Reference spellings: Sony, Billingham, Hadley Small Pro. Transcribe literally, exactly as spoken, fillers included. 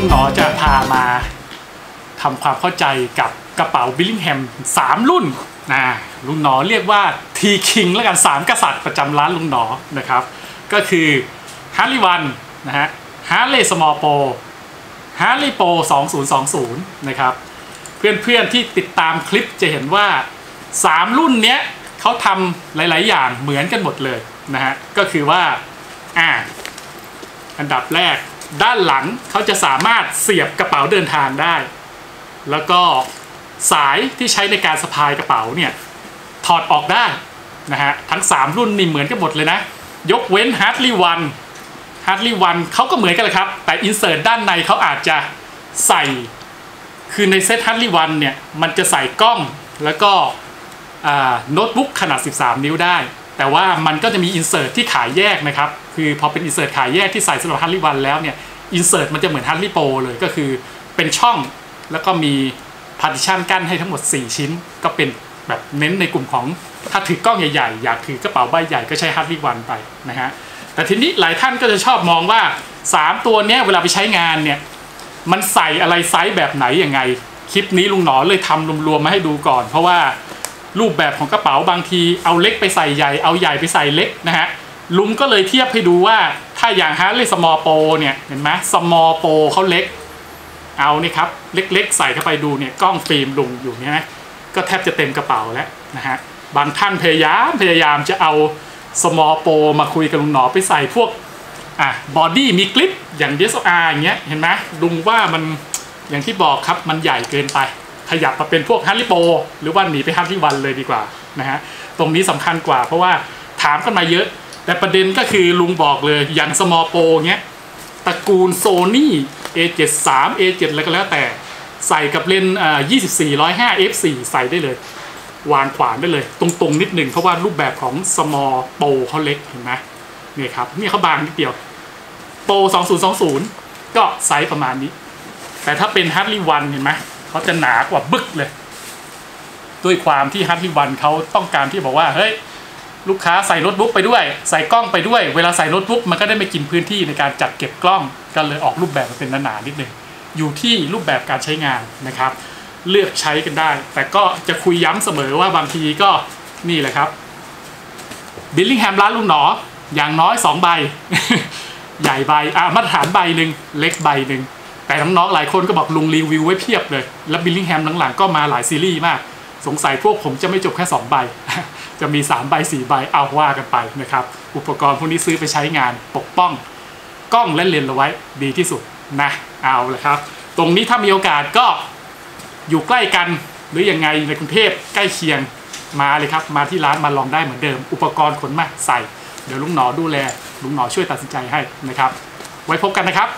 ลุงหนอจะพามาทำความเข้าใจกับกระเป๋าบิลลิงแฮมสามรุ่นนะลุงหนอเรียกว่าทีคิงแล้วกันสามกษัตริย์ประจำร้านลุงหนอนะครับก็คือ Hadley วัน นะฮะ Hadley Small Pro Hadley Pro สองพันยี่สิบนะครับเพื่อนๆที่ติดตามคลิปจะเห็นว่าสามรุ่นเนี้ยเขาทำหลายๆอย่างเหมือนกันหมดเลยนะฮะก็คือว่าอ่าอันดับแรกด้านหลังเขาจะสามารถเสียบกระเป๋าเดินทางได้แล้วก็สายที่ใช้ในการสะพายกระเป๋าเนี่ยถอดออกได้นะฮะทั้งสามรุ่นนี่เหมือนกันหมดเลยนะยกเว้น Hadley วัน Hadley วันเขาก็เหมือนกันแหละครับแต่อินเสิร์ตด้านในเขาอาจจะใส่คือในเซต Hadley วันเนี่ยมันจะใส่กล้องแล้วก็โน้ตบุ๊กขนาดสิบสามนิ้วได้แต่ว่ามันก็จะมีอินเสิร์ตที่ขายแยกนะครับคือพอเป็นอินเสิร์ตขายแยกที่ใส่สำหรับ Hadley วันแล้วเนี่ยอินเสิร์ตมันจะเหมือน Hadley Pro เลยก็คือเป็นช่องแล้วก็มีพาร์ติชันกั้นให้ทั้งหมดสี่ชิ้นก็เป็นแบบเน้นในกลุ่มของถ้าถือกล้องใหญ่ๆอยากถือกระเป๋าใบใหญ่ก็ใช้ Hadley วันไปนะฮะแต่ทีนี้หลายท่านก็จะชอบมองว่าสามตัวเนี้ยเวลาไปใช้งานเนี่ยมันใส่อะไรไซส์แบบไหนยังไงคลิปนี้ลุงหนอเลยทำรวมๆมาให้ดูก่อนเพราะว่ารูปแบบของกระเป๋าบางทีเอาเล็กไปใส่ใหญ่เอาใหญ่ไปใส่เล็กนะฮะลุงก็เลยเทียบให้ดูว่าถ้าอย่าง Hadley Small Pro เนี่ยเห็นไหม Small Pro เขาเล็กเอานี่ครับเล็กๆใส่เข้าไปดูเนี่ยกล้องฟิล์มลุงอยู่เนี่ยนะก็แทบจะเต็มกระเป๋าแล้วนะฮะบางท่านพยายามพยายามจะเอา Small Pro มาคุยกับลุงหนอไปใส่พวกอ่ะบอดี้มีกริปอย่าง ดี เอส แอล อาร์ อย่างเงี้ยเห็นไหมลุงว่ามันอย่างที่บอกครับมันใหญ่เกินไปขยับมาเป็นพวก Hadley Pro หรือว่าหนีไป Hadley วันเลยดีกว่านะฮะตรงนี้สำคัญกว่าเพราะว่าถามกันมาเยอะแต่ประเด็นก็คือลุงบอกเลยอย่าง Small Pro เงี้ยตระกูล Sony เอ เจ็ดสิบสาม เอ เจ็ด อะไรก็แล้วแต่ใส่กับเลนส์ยี่สิบสี่ หนึ่งศูนย์ห้า เอฟ สี่ ใส่ได้เลยวางขวานได้เลยตรงๆนิดหนึ่งเพราะว่ารูปแบบของ Small Pro เขาเล็กเห็นไหมนี่ครับนี่เขาบางนิดเดียว Pro สองพันยี่สิบก็ไซส์ประมาณนี้แต่ถ้าเป็น Hadley วันเห็นไหมเขาจะหนากว่าบึกเลยด้วยความที่ Hadley วันเขาต้องการที่บอกว่าเฮ้ยลูกค้าใส่โน้ตบุ๊กไปด้วยใส่กล้องไปด้วยเวลาใส่โน้ตบุ๊กมันก็ได้ไม่กินพื้นที่ในการจัดเก็บกล้องก็เลยออกรูปแบบมาเป็นหนาๆนิดนึงอยู่ที่รูปแบบการใช้งานนะครับเลือกใช้กันได้แต่ก็จะคุยย้ำเสมอว่าบางทีก็นี่แหละครับบิลลิงแฮมร้านลุงหนออย่างน้อยสองใบ ใหญ่ใบอ่ะมาตรฐานใบหนึ่งเล็กใบหนึ่งแต่น้องๆหลายคนก็บอกลุงรีวิวไว้เพียบเลยแล้วบิลลิงแฮมหลังๆก็มาหลายซีรีส์มากสงสัยพวกผมจะไม่จบแค่สองใบ จะมีสามใบสี่ใบเอาว่ากันไปนะครับอุปกรณ์พวกนี้ซื้อไปใช้งานปกป้องกล้องและเลนส์เราไว้ดีที่สุดนะเอาละครับตรงนี้ถ้ามีโอกาสก็อยู่ใกล้กันหรือยังไงในกรุงเทพใกล้เคียงมาเลยครับมาที่ร้านมาลองได้เหมือนเดิมอุปกรณ์ขนมาใส่เดี๋ยวลุงหนอดูแลลุงหนอช่วยตัดสินใจให้นะครับไว้พบกันนะครับ